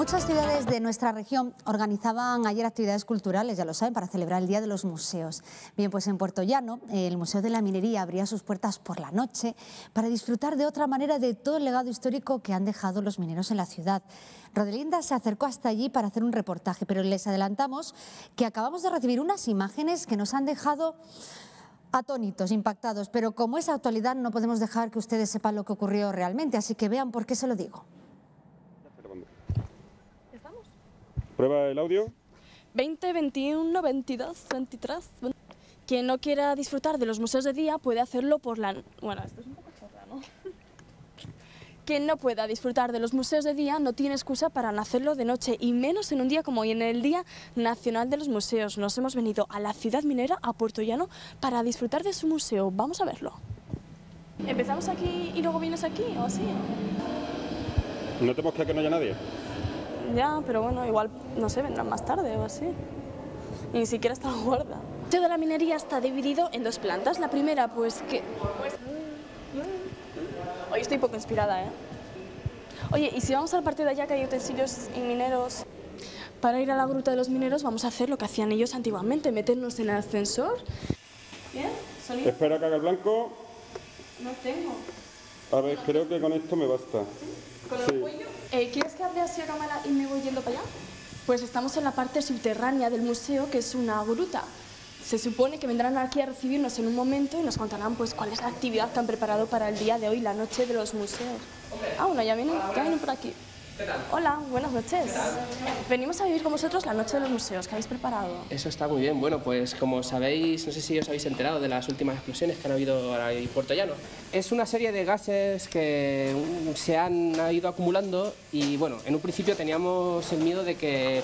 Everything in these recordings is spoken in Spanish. Muchas ciudades de nuestra región organizaban ayer actividades culturales, ya lo saben, para celebrar el Día de los Museos. Bien, pues en Puertollano, el Museo de la Minería abría sus puertas por la noche para disfrutar de otra manera de todo el legado histórico que han dejado los mineros en la ciudad. Rodelinda se acercó hasta allí para hacer un reportaje, pero les adelantamos que acabamos de recibir unas imágenes que nos han dejado atónitos, impactados, pero como es actualidad no podemos dejar que ustedes sepan lo que ocurrió realmente, así que vean por qué se lo digo. Prueba el audio. 20, 21, 22, 23... 20. Quien no quiera disfrutar de los museos de día puede hacerlo por la... Bueno, esto es un poco chorra, ¿no? Quien no pueda disfrutar de los museos de día no tiene excusa para hacerlo de noche, y menos en un día como hoy, en el Día Nacional de los Museos. Nos hemos venido a la ciudad minera, a Puertollano, para disfrutar de su museo. Vamos a verlo. ¿Empezamos aquí y luego vienes aquí o así? ¿No te mosquea que no haya nadie? Ya, pero bueno, igual, no sé, vendrán más tarde o así. Y ni siquiera está la guarda. El Museo de la Minería está dividido en dos plantas. La primera, pues que... Hoy estoy poco inspirada, ¿eh? Oye, ¿y si vamos al partido de allá que hay utensilios y mineros? Para ir a la gruta de los mineros vamos a hacer lo que hacían ellos antiguamente, meternos en el ascensor. ¿Bien? ¿Sonido? Espera que haga el blanco. No tengo. A ver, creo que con esto me basta. ¿Con el cuello? ¿Quieres que hable así a cámara y me voy yendo para allá? Pues estamos en la parte subterránea del museo, que es una gruta. Se supone que vendrán aquí a recibirnos en un momento y nos contarán pues cuál es la actividad que han preparado para el día de hoy, la noche de los museos. Ah, bueno, ya vienen por aquí. Hola, buenas noches. Venimos a vivir con vosotros la noche de los museos. ¿Qué habéis preparado? Eso está muy bien. Bueno, pues como sabéis, no sé si os habéis enterado de las últimas explosiones que han habido en Puertollano. Es una serie de gases que se han ido acumulando y, bueno, en un principio teníamos el miedo de que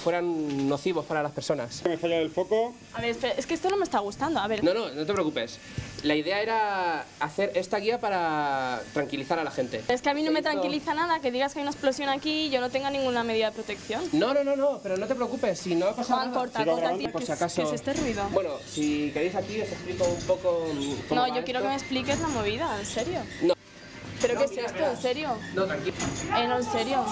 fueran nocivos para las personas. ¿Me falla el foco? A ver, espera, es que esto no me está gustando, a ver... No te preocupes. La idea era hacer esta guía para tranquilizar a la gente. Es que a mí no me tranquiliza nada que digas que hay una explosión aquí y yo no tenga ninguna medida de protección. No, pero no te preocupes, si no ha pasado nada... corta aquí, por si acaso... ¿Qué es este ruido? Bueno, si queréis aquí os explico un poco... No, yo quiero que me expliques la movida, en serio. No. ¿Pero qué es esto, en serio? No, tranquilo. No, en serio.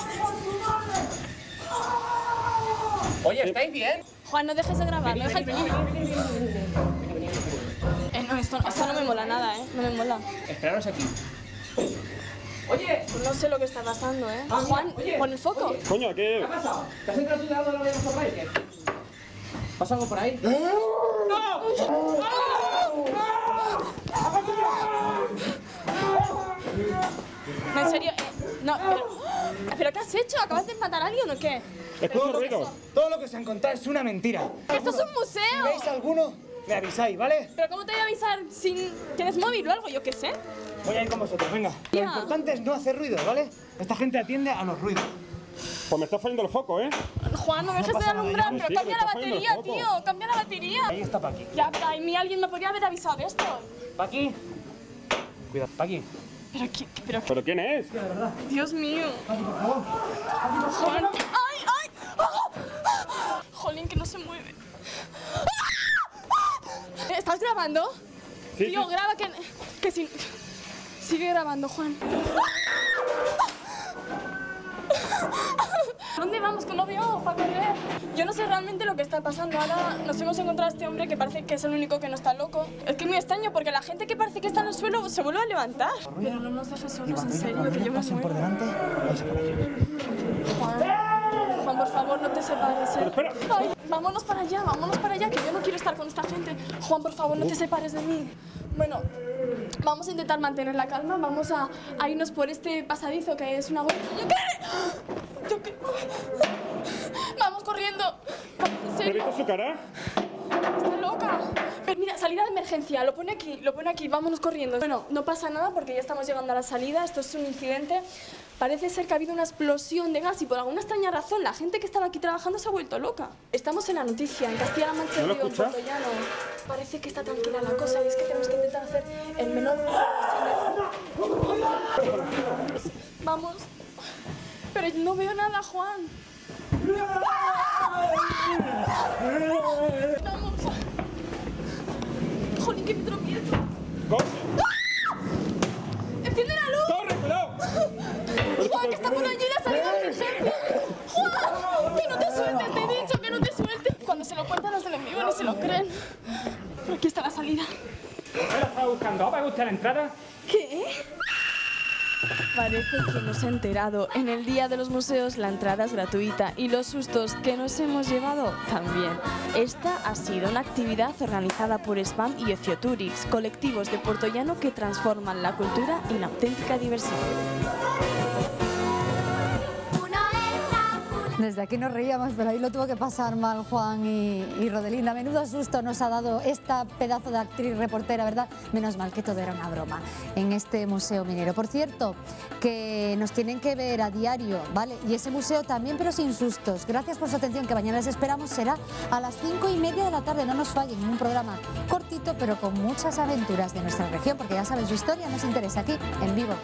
Oye, ¿estáis bien? Juan, no dejes de grabar, no dejes de grabar. No, esto no me mola nada, ¿eh? No me mola. Esperaros aquí. Oye, no sé lo que está pasando, ¿eh? Ah, Juan, oye, pon el foco. Oye. Coño, ¿qué ha pasado? ¿Te has entrado tú de lado de los sofás? ¿Pasa algo por ahí? ¡No! ¡No! No, en serio, no, pero ¿qué has hecho? ¿Acabas de matar a alguien o qué? Es todo lo que os han contado es una mentira. ¡Esto es un museo! Si veis alguno, me avisáis, ¿vale? ¿Pero cómo te voy a avisar? ¿Tienes móvil o algo? Yo qué sé. Voy a ir con vosotros, venga. Lo importante es no hacer ruido, ¿vale? Esta gente atiende a los ruidos. Pues me está fallando el foco, ¿eh? Juan, no me dejes de alumbrar, pero sí, cambia la batería, tío. Cambia la batería. Ahí está Paqui. Ya, pero a mí alguien me podría haber avisado de esto. Paqui. Cuidado, Paqui. ¿Pero quién es? Dios mío. Paqui, por favor. Juan. Jolín, que no se mueve. ¿Estás grabando? Sí, tío, sí. Graba que si... Sigue grabando, Juan. ¿Dónde vamos? Que no veo para correr. Yo no sé realmente lo que está pasando. Ahora nos hemos encontrado a este hombre que parece que es el único que no está loco. Es que es muy extraño porque la gente que parece que está en el suelo se vuelve a levantar. Pero no nos dejes solos, en serio, que yo me muero. Por delante, Juan. Juan, por favor, no te separes, ¿eh? Pero espera. Ay, vámonos para allá, que yo no quiero estar con esta gente. Juan, por favor, no te separes de mí. Bueno, vamos a intentar mantener la calma, vamos a irnos por este pasadizo que es una hueca. ¿Yo qué? Vamos corriendo. ¿En serio? ¿Pero viste su cara? Está loca. Pero mira, salida de emergencia, lo pone aquí, vámonos corriendo. Bueno, no pasa nada porque ya estamos llegando a la salida, esto es un incidente. Parece ser que ha habido una explosión de gas y por alguna extraña razón la gente que estaba aquí trabajando se ha vuelto loca. Estamos en la noticia, en Castilla-La Mancha, en Puertollano. Parece que está tranquila la cosa y es que tenemos que intentar hacer el menor... Vamos. Pero no veo nada, Juan. Vamos. Jolín, que me tropiezo. ¡Enciende la luz! ¡Corre, cuidado! ¡Juan, que está por allí y la salida de emergencia! cuando se lo cuentan los del enemigo no se lo creen. Pero aquí está la salida. ¿No la estaba buscando? ¿Va a gustar la entrada? ¿Qué? Parece que nos ha enterado. En el Día de los Museos la entrada es gratuita y los sustos que nos hemos llevado también. Esta ha sido una actividad organizada por SPAM y Ocioturix, colectivos de Puertollano que transforman la cultura en auténtica diversión. Desde aquí nos reíamos, pero ahí lo tuvo que pasar mal Juan y Rodelinda. Menudo susto nos ha dado esta pedazo de actriz reportera, ¿verdad? Menos mal que todo era una broma en este museo minero. Por cierto, que nos tienen que ver a diario, ¿vale? Y ese museo también, pero sin sustos. Gracias por su atención, que mañana les esperamos. Será a las 5:30 de la tarde, no nos fallen. Un programa cortito, pero con muchas aventuras de nuestra región, porque ya saben, su historia nos interesa aquí, en vivo.